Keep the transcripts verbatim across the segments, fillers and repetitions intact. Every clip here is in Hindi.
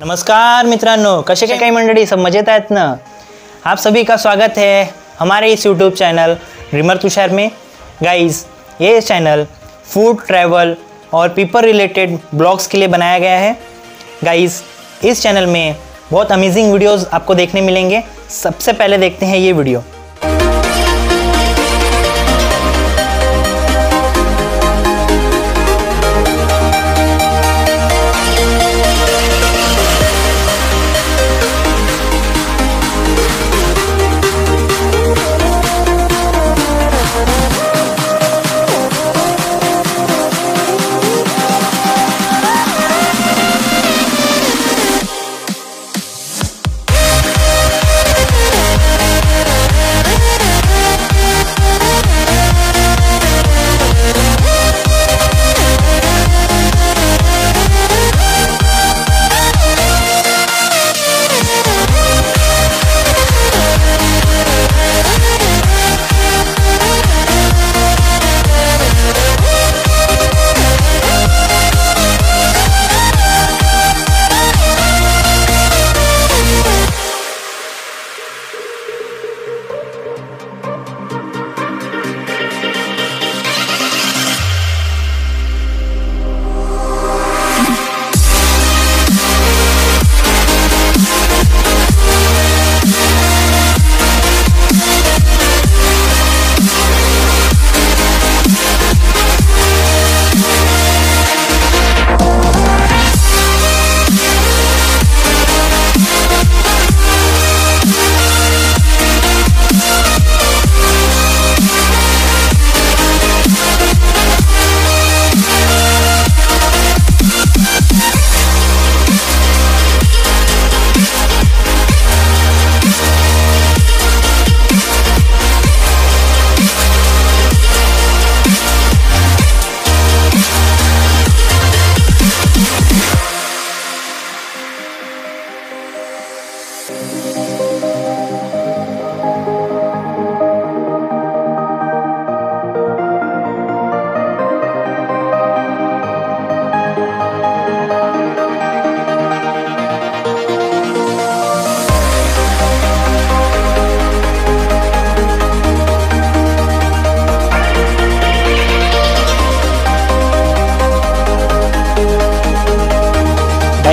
नमस्कार मित्रांनो, कसे काय मंडळी, सब मजेत आहेत ना। आप सभी का स्वागत है हमारे इस यूट्यूब चैनल ड्रीमर तुषार में। गाइस, ये चैनल फूड, ट्रैवल और पीपल रिलेटेड ब्लॉग्स के लिए बनाया गया है। गाइस, इस चैनल में बहुत अमेजिंग वीडियोस आपको देखने मिलेंगे। सबसे पहले देखते हैं ये वीडियो।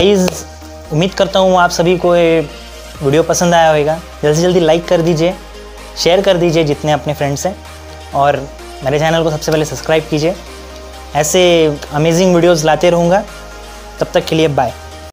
गाइस, उम्मीद करता हूँ आप सभी को ये वीडियो पसंद आया होगा। जल्दी से जल्दी लाइक कर दीजिए, शेयर कर दीजिए जितने अपने फ्रेंड्स हैं, और मेरे चैनल को सबसे पहले सब्सक्राइब कीजिए। ऐसे अमेजिंग वीडियोस लाते रहूँगा। तब तक के लिए बाय।